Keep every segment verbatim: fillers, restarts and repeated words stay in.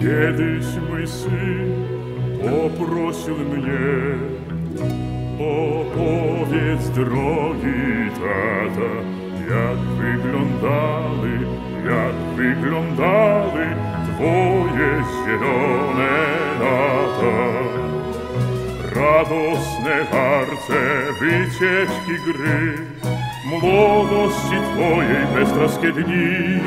Kiedyś mój syn poprosił mnie, opowiedz, drogi tata, jak wyglądały, jak wyglądały twoje zielone lata. Radosne harce, wycieczki, gry, młodości twojej beztroskie dni.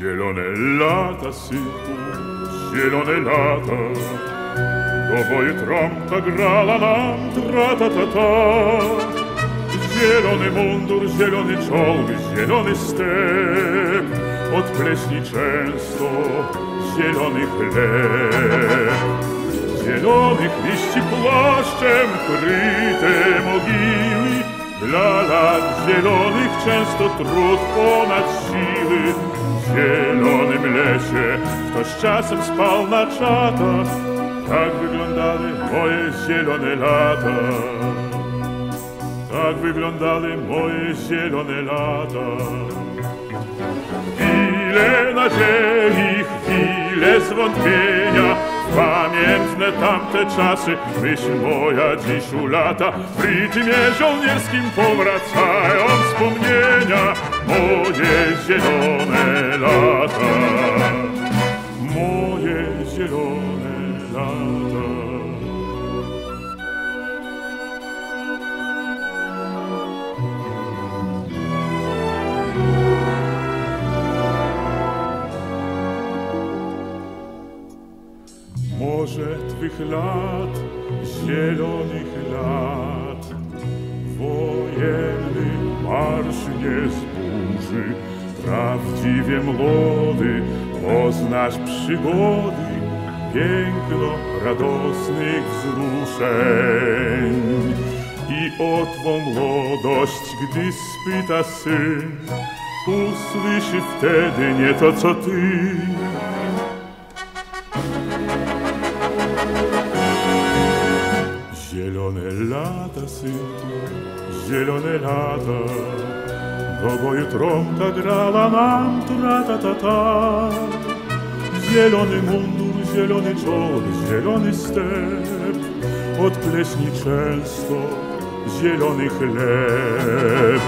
Zielone lata, synku, zielone lata, cowboy trąbka grała nam tra-ta-ta-ta. Zielony mundur, zielony czołg, zielony step, od pleśni często zielony chleb. Zielonych liści płaszczem kryte mogiły, dla lat zielonych często trud ponad siły. W zielonym lesie ktoś czasem spał na czatach, tak wyglądały moje zielone lata. Tak wyglądały moje zielone lata. Chwile nadziei, chwile zwątpienia, pamiętne tamte czasy, myśl moja dziś ulata. W rytmie żołnierskim powracają wspomnienia, moje zielone lata, moje zielone lata. Może twych lat, zielonych lat, wojenny marsz nie zburzy. Prawdziwie młody poznasz przygody, piękno radosnych wzruszeń. I o twą młodość, gdy spyta syn, usłyszy wtedy nie to, co ty. Zielone lata, synku, zielone lata, do boju trąbka grała nam tra-ta-ta-ta. Zielony mundur, zielony czołg, zielony step, od pleśni często zielony chleb.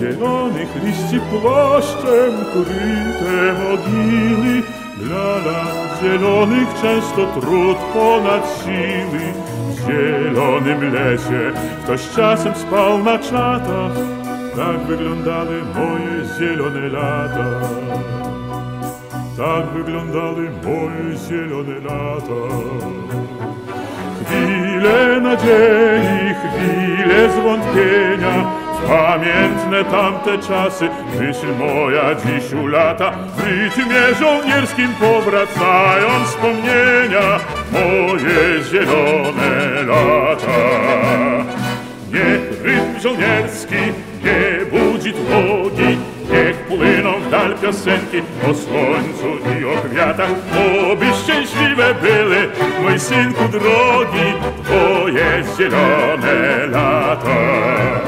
Zielonych liści płaszczem kryte mogiły, dla lat zielonych często trud ponad siły. W zielonym lesie ktoś czasem spał na czatach, tak wyglądały moje zielone lata. Tak wyglądały moje zielone lata. Chwile nadziei, chwile zwątpienia, pamiętne tamte czasy, myśl moja dziś ulata. W rytmie żołnierskim powracają wspomnienia, moje zielone lata. Niech rytm żołnierski nie budzi trwogi, niech płyną w dal piosenki o słońcu i o kwiatach. Oby szczęśliwe były, mój synku drogi, twoje zielone lata.